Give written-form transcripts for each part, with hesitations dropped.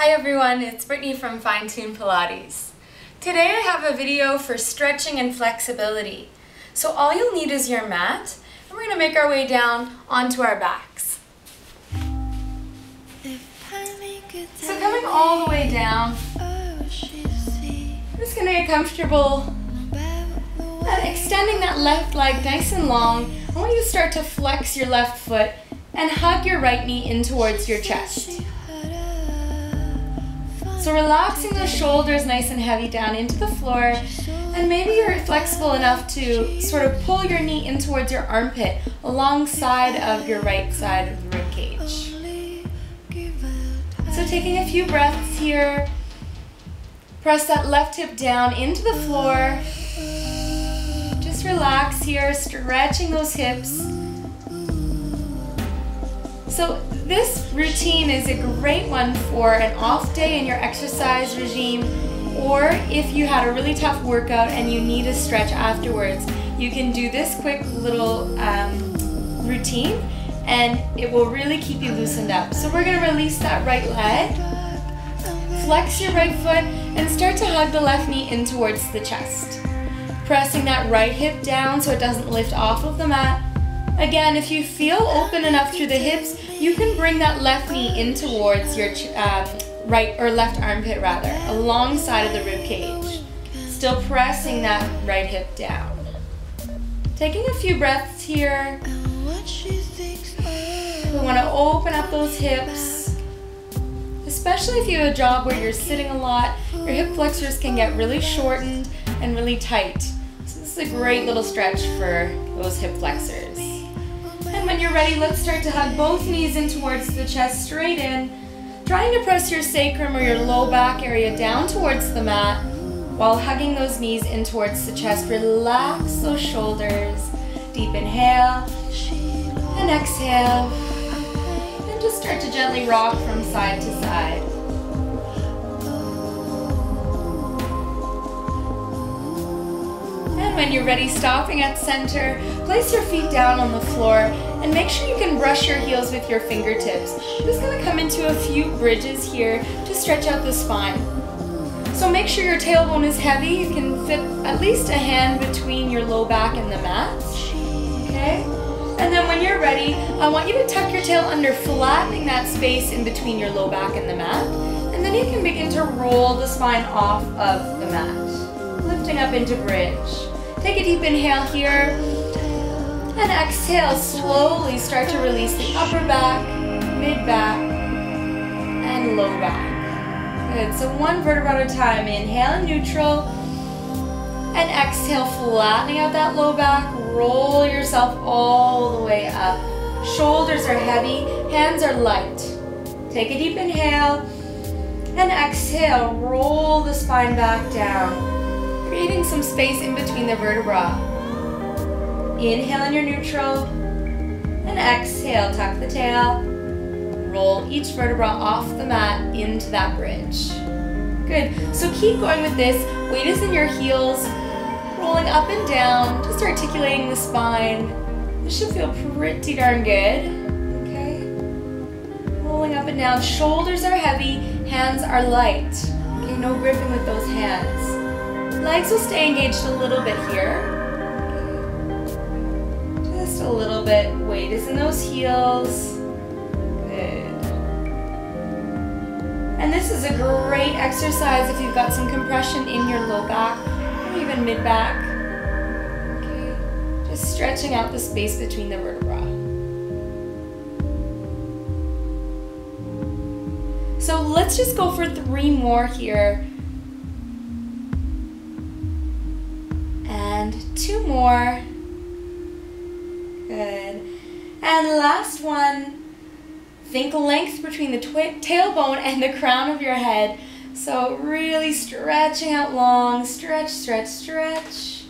Hi everyone, it's Brittany from Fine Tune Pilates. Today I have a video for stretching and flexibility. So all you'll need is your mat, and we're going to make our way down onto our backs. So coming all the way down, I'm just going to get comfortable and extending that left leg nice and long. I want you to start to flex your left foot and hug your right knee in towards your chest. So relaxing those shoulders nice and heavy down into the floor, and maybe you're flexible enough to sort of pull your knee in towards your armpit alongside of your right side of the ribcage. So taking a few breaths here, press that left hip down into the floor, just relax here, stretching those hips. So this routine is a great one for an off day in your exercise regime, or if you had a really tough workout and you need a stretch afterwards. You can do this quick little routine and it will really keep you loosened up. So we're going to release that right leg, flex your right foot, and start to hug the left knee in towards the chest. Pressing that right hip down so it doesn't lift off of the mat. Again, if you feel open enough through the hips, you can bring that left knee in towards your left armpit rather, alongside of the rib cage. Still pressing that right hip down. Taking a few breaths here. We want to open up those hips, especially if you have a job where you're sitting a lot. Your hip flexors can get really shortened and really tight. So this is a great little stretch for those hip flexors. And when you're ready, let's start to hug both knees in towards the chest, straight in, trying to press your sacrum or your low back area down towards the mat while hugging those knees in towards the chest. Relax those shoulders. Deep inhale and exhale. And just start to gently rock from side to side. When you're ready, stopping at center, place your feet down on the floor and make sure you can brush your heels with your fingertips. I'm just going to come into a few bridges here to stretch out the spine. So make sure your tailbone is heavy. You can fit at least a hand between your low back and the mat. Okay? And then when you're ready, I want you to tuck your tail under, flattening that space in between your low back and the mat. And then you can begin to roll the spine off of the mat, lifting up into bridge. Take a deep inhale here, and exhale, slowly start to release the upper back, mid back, and low back. Good, so one vertebra at a time, inhale neutral, and exhale, flattening out that low back, roll yourself all the way up. Shoulders are heavy, hands are light. Take a deep inhale, and exhale, roll the spine back down, creating some space in between the vertebrae. Inhale in your neutral, and exhale, tuck the tail, roll each vertebra off the mat into that bridge. Good, so keep going with this. Weight is in your heels, rolling up and down, just articulating the spine. This should feel pretty darn good, okay? Rolling up and down, shoulders are heavy, hands are light. Okay, no gripping with those hands. Legs will stay engaged a little bit here. Just a little bit. Weight is in those heels. Good. And this is a great exercise if you've got some compression in your low back or even mid back. Okay. Just stretching out the space between the vertebrae. So let's just go for 3 more here. And 2 more. Good. And last one. Think length between the tailbone and the crown of your head. So really stretching out long. Stretch, stretch, stretch.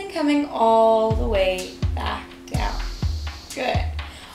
And coming all the way back down. Good.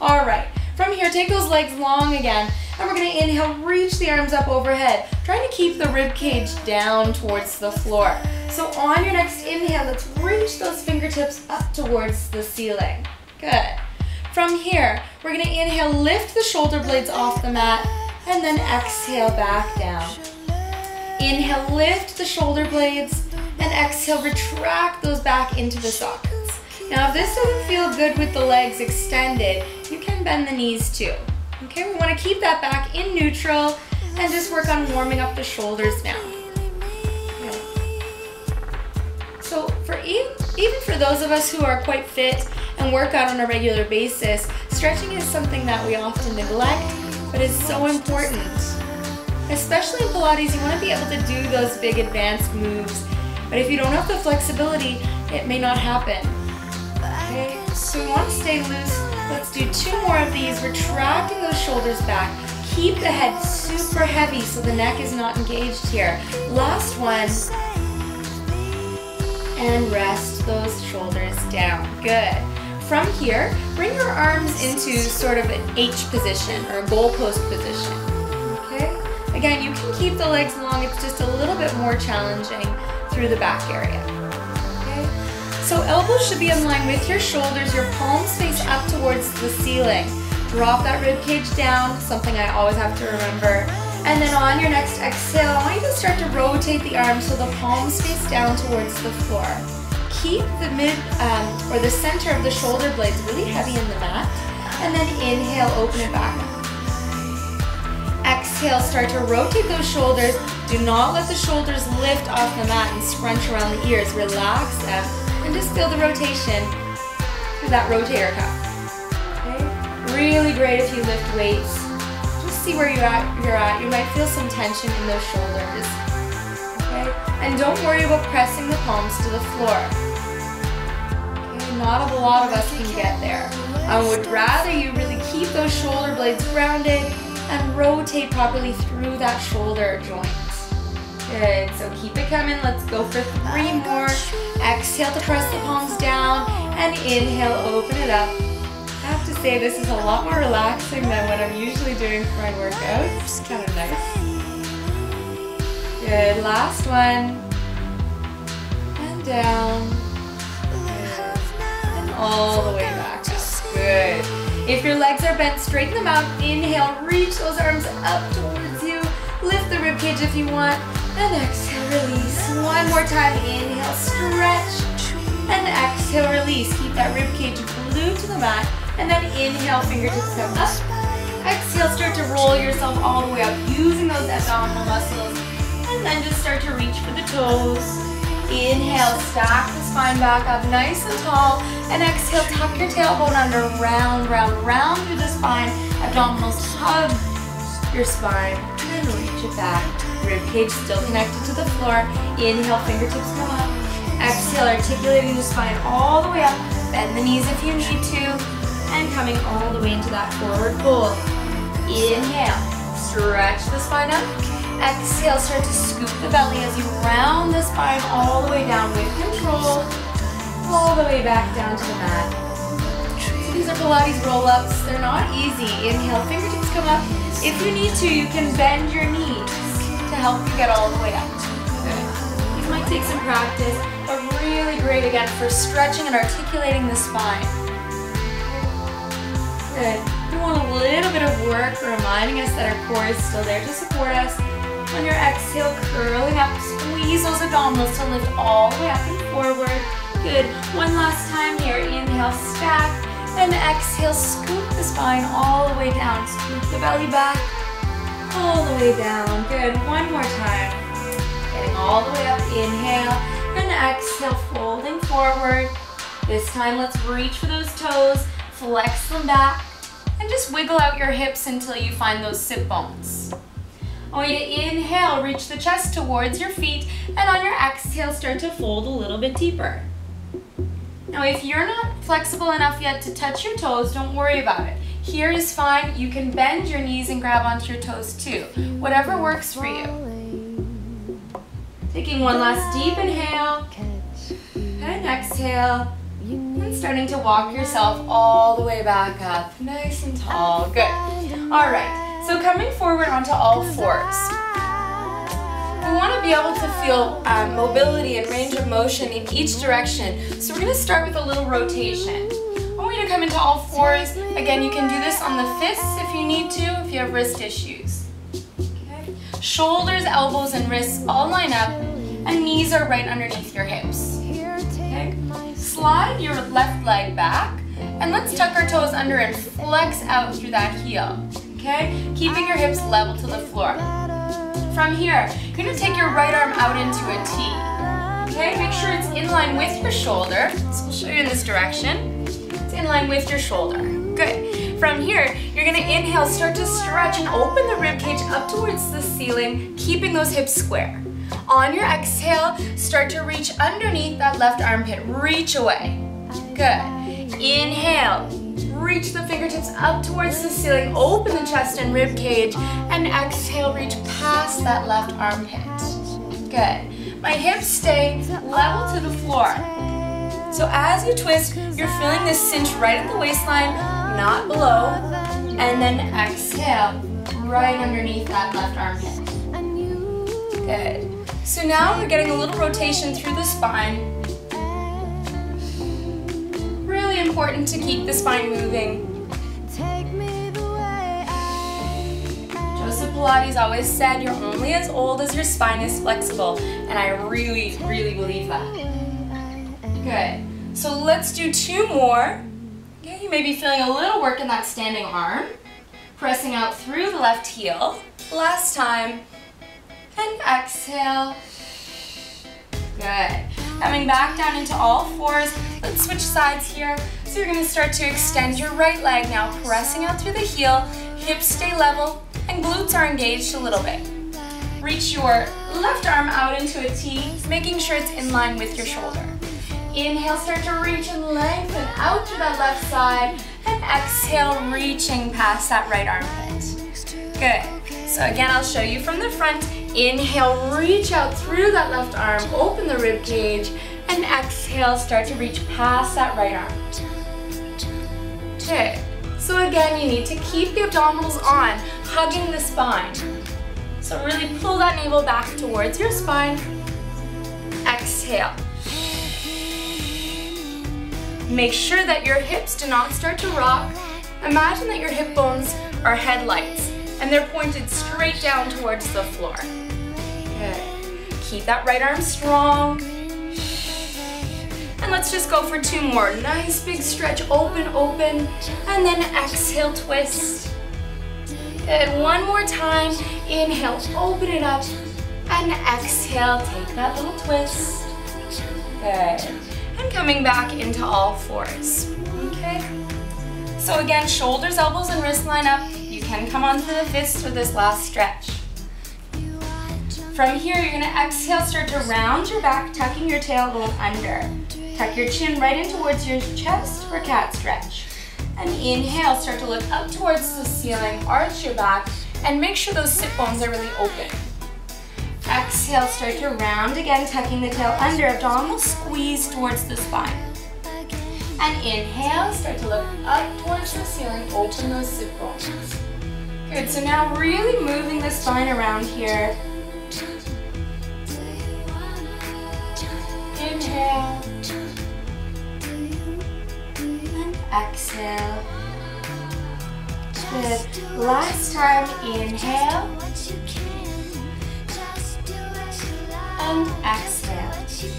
All right. From here, take those legs long again. And we're going to inhale, reach the arms up overhead, trying to keep the rib cage down towards the floor. So on your next inhale, let's reach those fingertips up towards the ceiling. Good. From here, we're going to inhale, lift the shoulder blades off the mat, and then exhale back down. Inhale, lift the shoulder blades, and exhale, retract those back into the sockets. Now if this doesn't feel good with the legs extended, you can bend the knees too. Okay, we want to keep that back in neutral and just work on warming up the shoulders now. Okay. So for even for those of us who are quite fit and work out on a regular basis, stretching is something that we often neglect, but is so important. Especially in Pilates, you want to be able to do those big advanced moves, but if you don't have the flexibility, it may not happen. Okay, so we want to stay loose. Let's do two more of these, retracting those shoulders back. Keep the head super heavy so the neck is not engaged here. Last one. And rest those shoulders down. Good. From here, bring your arms into sort of an H position or a goalpost position. Okay? Again, you can keep the legs long, it's just a little bit more challenging through the back area. Okay? So elbows should be in line with your shoulders, your palms face up towards the ceiling. Drop that rib cage down, something I always have to remember. And then on your next exhale, I want you to start to rotate the arms so the palms face down towards the floor. Keep the the center of the shoulder blades really heavy in the mat, and then inhale, open it back up. Exhale, start to rotate those shoulders. Do not let the shoulders lift off the mat and scrunch around the ears. Relax them, and just feel the rotation through that rotator cuff. Okay? Really great if you lift weights. See where you're at. You might feel some tension in those shoulders. Okay? And don't worry about pressing the palms to the floor. Okay? Not a lot of us can get there. I would rather you really keep those shoulder blades grounded and rotate properly through that shoulder joint. Good. So keep it coming. Let's go for three more. Exhale to press the palms down and inhale, open it up. I have to say this is a lot more relaxing than what I'm usually doing for my workouts. It's kind of nice. Good, last one. And down. Good. And all the way back up. Good. If your legs are bent, straighten them out. Inhale, reach those arms up towards you. Lift the ribcage if you want. And exhale, release. One more time. Inhale, stretch. And exhale, release. Keep that ribcage glued to the mat. And then inhale, fingertips come up. Exhale, start to roll yourself all the way up using those abdominal muscles. And then just start to reach for the toes. Inhale, stack the spine back up nice and tall. And exhale, tuck your tailbone under, round, round, round through the spine. Abdominals hug your spine. And reach it back. Ribcage still connected to the floor. Inhale, fingertips come up. Exhale, articulating the spine all the way up. Bend the knees if you need to. And coming all the way into that forward fold. Inhale, stretch the spine up. Exhale, start to scoop the belly as you round the spine all the way down with control, all the way back down to the mat. So these are Pilates roll-ups. They're not easy. Inhale, fingertips come up. If you need to, you can bend your knees to help you get all the way up. Good. These might take some practice, but really great again for stretching and articulating the spine. Good. We want a little bit of work reminding us that our core is still there to support us. On your exhale, curling up, squeeze those abdominals to lift all the way up and forward. Good. One last time here. Inhale, stack. And exhale, scoop the spine all the way down. Scoop the belly back all the way down. Good. One more time. Getting all the way up. Inhale. And exhale, folding forward. This time, let's reach for those toes. Flex them back. And just wiggle out your hips until you find those sit bones. I want you to inhale, reach the chest towards your feet, and on your exhale, start to fold a little bit deeper. Now, if you're not flexible enough yet to touch your toes, don't worry about it. Here is fine. You can bend your knees and grab onto your toes too. Whatever works for you. Taking one last deep inhale, and exhale. And starting to walk yourself all the way back up, nice and tall. Good. All right, so coming forward onto all fours. We want to be able to feel mobility and range of motion in each direction. So we're going to start with a little rotation. I want you to come into all fours. Again, you can do this on the fists if you need to, if you have wrist issues. Shoulders, elbows, and wrists all line up, and knees are right underneath your hips. Okay. Slide your left leg back, and let's tuck our toes under and flex out through that heel. Okay, keeping your hips level to the floor. From here, you're going to take your right arm out into a T. Okay, make sure it's in line with your shoulder. So we'll show you in this direction. It's in line with your shoulder. Good. From here, you're going to inhale, start to stretch and open the ribcage up towards the ceiling, keeping those hips square. On your exhale, start to reach underneath that left armpit. Reach away. Good. Inhale. Reach the fingertips up towards the ceiling, open the chest and rib cage, and exhale, reach past that left armpit. Good. My hips stay level to the floor. So as you twist, you're feeling this cinch right at the waistline, not below, and then exhale, right underneath that left armpit. Good. So now we're getting a little rotation through the spine. Important to keep the spine moving. Joseph Pilates always said you're only as old as your spine is flexible, and I really, really believe that. Good. So let's do two more. Okay, you may be feeling a little work in that standing arm, pressing out through the left heel. Last time, and exhale. Good. Coming back down into all fours, let's switch sides here. So you're going to start to extend your right leg now, pressing out through the heel, hips stay level, and glutes are engaged a little bit. Reach your left arm out into a T, making sure it's in line with your shoulder. Inhale, start to reach and lengthen out to that left side, and exhale, reaching past that right armpit. Good. So again, I'll show you from the front. Inhale, reach out through that left arm, open the rib cage, and exhale, start to reach past that right arm. Okay, so again, you need to keep the abdominals on, hugging the spine. So really pull that navel back towards your spine. Exhale. Make sure that your hips do not start to rock. Imagine that your hip bones are headlights, and they're pointed straight down towards the floor. Good. Keep that right arm strong. And let's just go for two more. Nice big stretch, open, open, and then exhale, twist. Good, one more time. Inhale, open it up, and exhale, take that little twist. Good. And coming back into all fours, okay? So again, shoulders, elbows, and wrists line up. Can come onto the fists for this last stretch. From here, you're going to exhale, start to round your back, tucking your tailbone under. Tuck your chin right in towards your chest for cat stretch. And inhale, start to look up towards the ceiling, arch your back, and make sure those sit bones are really open. Exhale, start to round again, tucking the tail under, abdominal squeeze towards the spine. And inhale, start to look up towards the ceiling, open those sit bones. Good, so now really moving the spine around here. Inhale. And exhale. Good. Last time, inhale. And exhale.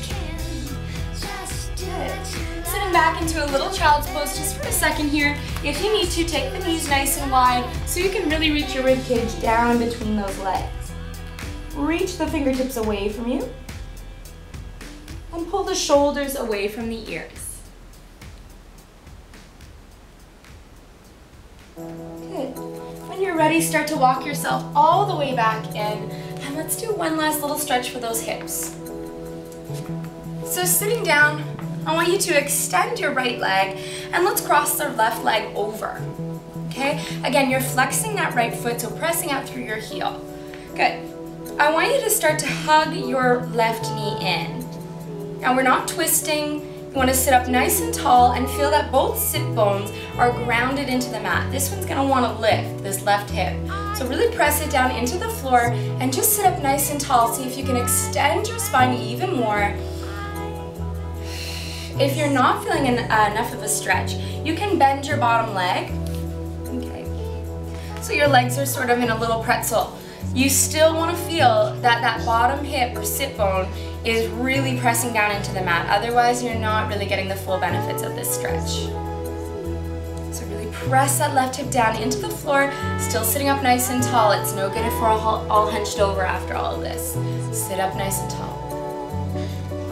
Good. Sitting back into a little child's pose just for a second here. If you need to, take the knees nice and wide so you can really reach your rib cage down between those legs. Reach the fingertips away from you and pull the shoulders away from the ears. Good. When you're ready, start to walk yourself all the way back in, and let's do one last little stretch for those hips. So sitting down, I want you to extend your right leg, and let's cross the left leg over, okay? Again, you're flexing that right foot, so pressing out through your heel. Good. I want you to start to hug your left knee in. Now, we're not twisting. You want to sit up nice and tall and feel that both sit bones are grounded into the mat. This one's going to want to lift, this left hip. So really press it down into the floor and just sit up nice and tall. See if you can extend your spine even more. If you're not feeling enough of a stretch, you can bend your bottom leg. Okay. So your legs are sort of in a little pretzel. you still want to feel that that bottom hip or sit bone is really pressing down into the mat. Otherwise, you're not really getting the full benefits of this stretch. So really press that left hip down into the floor, still sitting up nice and tall. It's no good if we're all hunched over after all of this. Sit up nice and tall.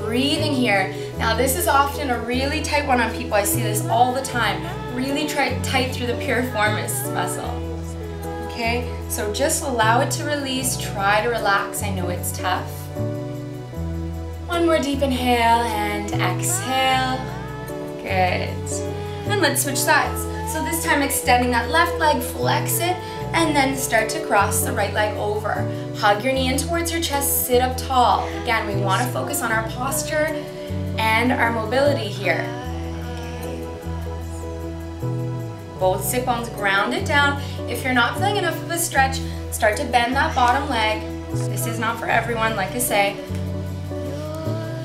Breathing here. Now this is often a really tight one on people. I see this all the time. Really tight through the piriformis muscle. Okay, so just allow it to release. Try to relax. I know it's tough. One more deep inhale and exhale. Good. And let's switch sides. So this time extending that left leg, flex it, and then start to cross the right leg over. Hug your knee in towards your chest, sit up tall. Again, we want to focus on our posture and our mobility here. Both sit bones grounded down. If you're not feeling enough of a stretch, start to bend that bottom leg. This is not for everyone, like I say.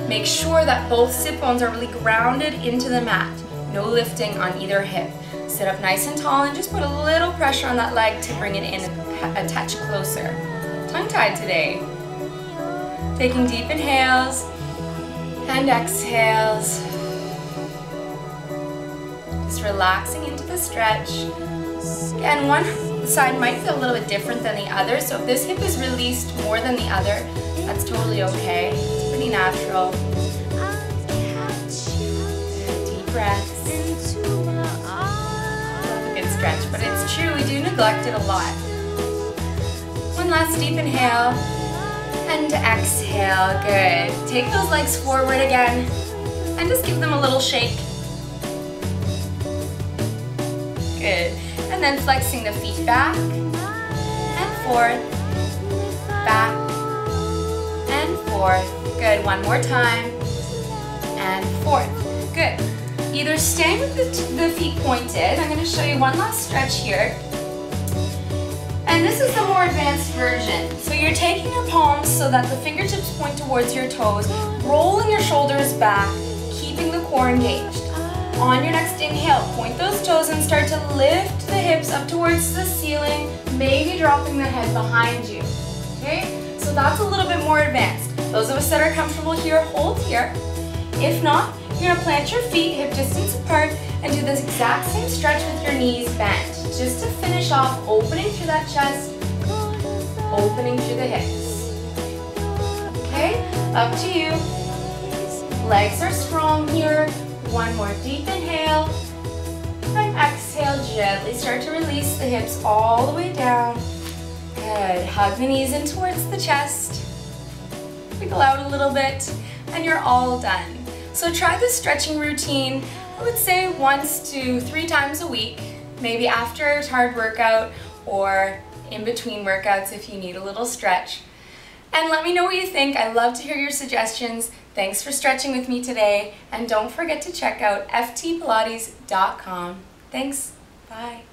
Make sure that both sit bones are really grounded into the mat. No lifting on either hip. Sit up nice and tall and just put a little pressure on that leg to bring it in a touch closer. Tongue-tied today. Taking deep inhales and exhales. Just relaxing into the stretch. Again, one side might feel a little bit different than the other, so if this hip is released more than the other, that's totally okay. It's pretty natural. Deep breaths. Stretch, but it's true, we do neglect it a lot. One last deep inhale and exhale. Good. Take those legs forward again and just give them a little shake. Good. And then flexing the feet back and forth, back and forth. Good. One more time and forth. Good. Either staying with the feet pointed. I'm going to show you one last stretch here. And this is the more advanced version. So you're taking your palms so that the fingertips point towards your toes, rolling your shoulders back, keeping the core engaged. On your next inhale, point those toes and start to lift the hips up towards the ceiling, maybe dropping the head behind you. Okay? So that's a little bit more advanced. Those of us that are comfortable here, hold here. If not, you're going to plant your feet hip distance apart and do this exact same stretch with your knees bent. Just to finish off, opening through that chest, opening through the hips. Okay, up to you. Legs are strong here. One more deep inhale. And exhale, gently start to release the hips all the way down. Good. Hug the knees in towards the chest. Wiggle out a little bit and you're all done. So try this stretching routine, I would say 1 to 3 times a week, maybe after a hard workout or in between workouts if you need a little stretch. And let me know what you think. I love to hear your suggestions. Thanks for stretching with me today. And don't forget to check out ftpilates.com. Thanks. Bye.